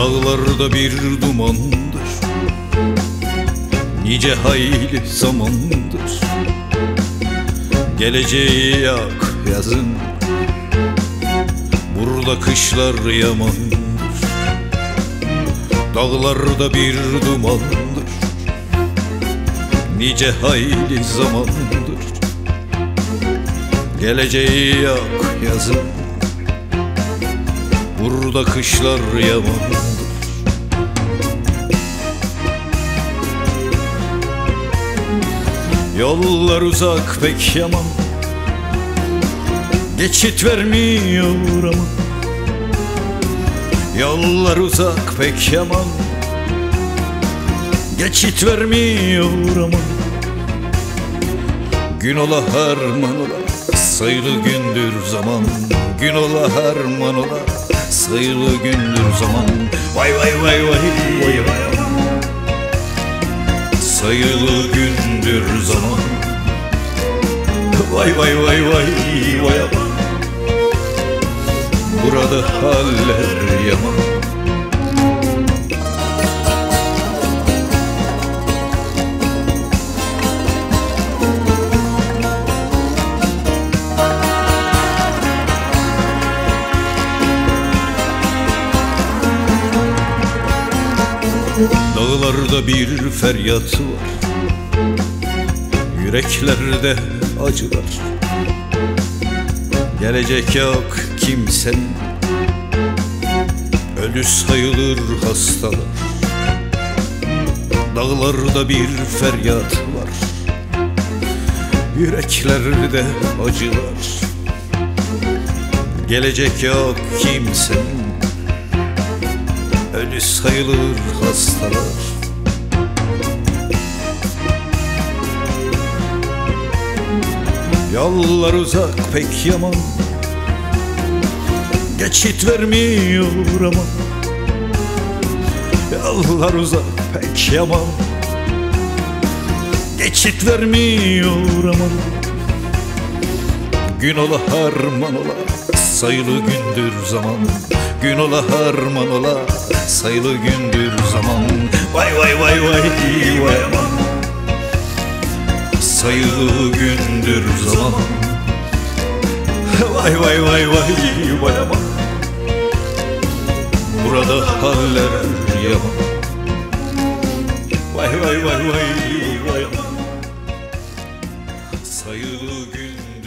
dağlarda bir dumandır, nice hayli zamandır. Geleceği yok yazın, burada kışlar yamandır. Dağlarda bir dumandır, nice hayli zamandır. Geleceği yok yazın, burada kışlar yamandır. Yollar uzak pek yaman, geçit vermiyor ama. Yollar uzak pek yaman, geçit vermiyor ama. Gün ola harman ola, sayılı gündür zaman. Gün ola harman ola, sayılı gündür zaman. Vay vay vay vay vay vay. Sayılı gündür zaman. Vay vay vay vay vay. Burada haller yaman. Dağlarda bir feryat var, yüreklerde acılar. Gelecek yok kimsenin, ölü sayılır hastalar. Dağlarda bir feryat var, yüreklerde acılar. Gelecek yok kimsenin, ölü sayılır hastalar. Yollar uzak pek yaman, geçit vermiyor ama. Yollar uzak pek yaman, geçit vermiyor ama. Gün ola harman ola, sayılı gündür zaman. Gün ola harman ola, sayılı gündür zaman. Vay vay vay vay vay aman, sayılı gündür zaman. Vay vay vay vay vay aman, burada haller yaman. Vay vay vay vay vay aman, sayılı gündür.